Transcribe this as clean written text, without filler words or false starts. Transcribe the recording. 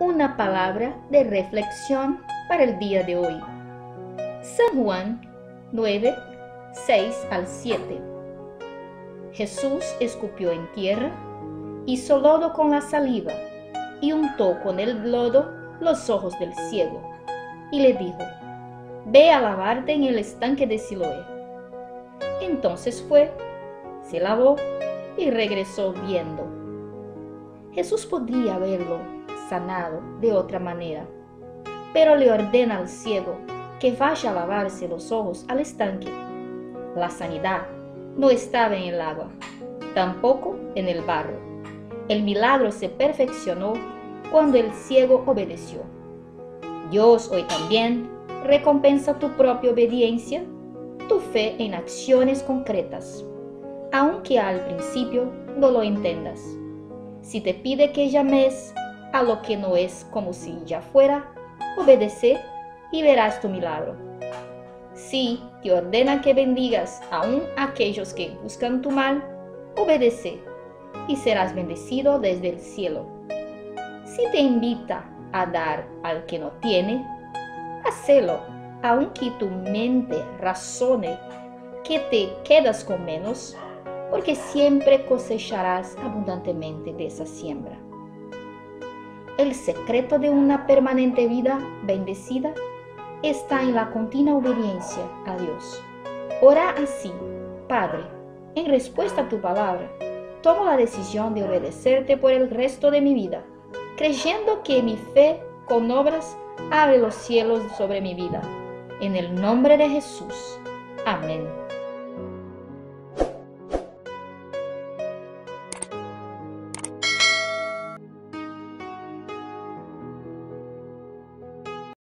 Una palabra de reflexión para el día de hoy. San Juan 9, 6 al 7. Jesús escupió en tierra, hizo lodo con la saliva y untó con el lodo los ojos del ciego y le dijo: Ve a lavarte en el estanque de Siloé. Entonces fue, se lavó y regresó viendo. Jesús podría verlo sanado de otra manera, pero le ordena al ciego que vaya a lavarse los ojos al estanque. La sanidad no estaba en el agua, tampoco en el barro. El milagro se perfeccionó cuando el ciego obedeció. Dios hoy también recompensa tu propia obediencia, tu fe en acciones concretas, aunque al principio no lo entendas. Si te pide que llames a lo que no es como si ya fuera, obedece y verás tu milagro. Si te ordena que bendigas aún a aquellos que buscan tu mal, obedece y serás bendecido desde el cielo. Si te invita a dar al que no tiene, hacelo, aunque tu mente razone que te quedas con menos, porque siempre cosecharás abundantemente de esa siembra. El secreto de una permanente vida bendecida está en la continua obediencia a Dios. Ora así: Padre, en respuesta a tu palabra, tomo la decisión de obedecerte por el resto de mi vida, creyendo que mi fe con obras abre los cielos sobre mi vida. En el nombre de Jesús. Amén.